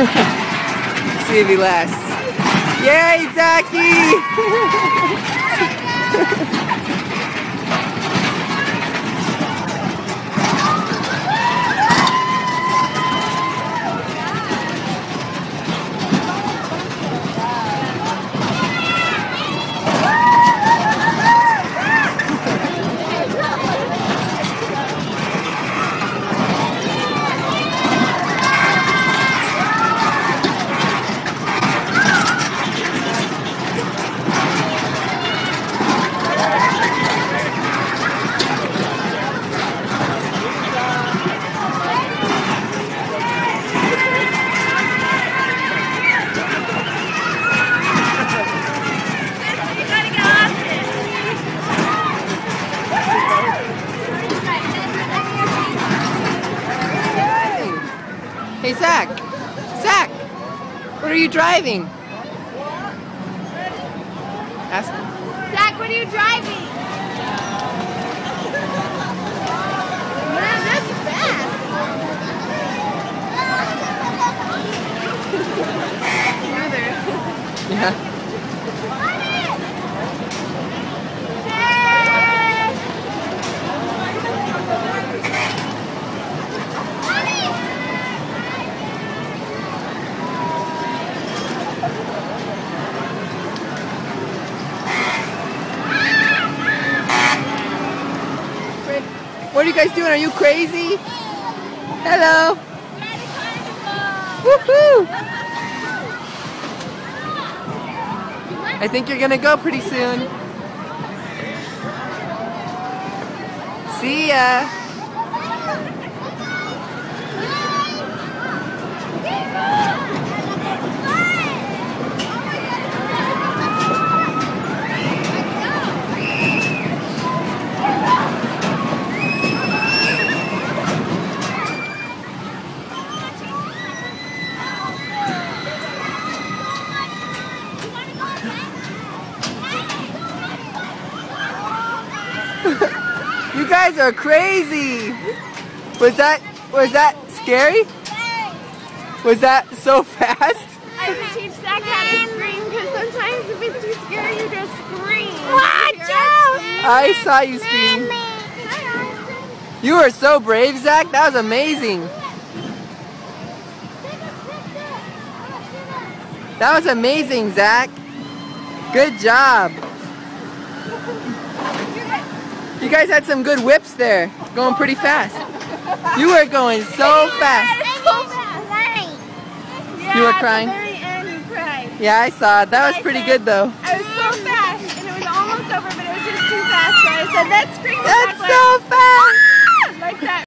See if he lasts. Yay, Zach! Hey, Zach! What are you driving? Ask him. Zach, what are you driving? Man, that's fast! Smoother. Yeah. What are you guys doing? Are you crazy? Hello. Woohoo! I think you're gonna go pretty soon. See ya. You guys are crazy! Was that scary? Was that so fast? I have to teach Zach how to scream because sometimes if it's too scary you just scream. Watch out! I saw you scream. You were so brave, Zach. That was amazing. That was amazing, Zach. Good job. You guys had some good whips there, going pretty fast. You were going so fast. You were crying? Yeah, I saw it. That was pretty good though. I was so fast, and it was almost over, but it was just too fast. So I said, let's scream. That's so fast.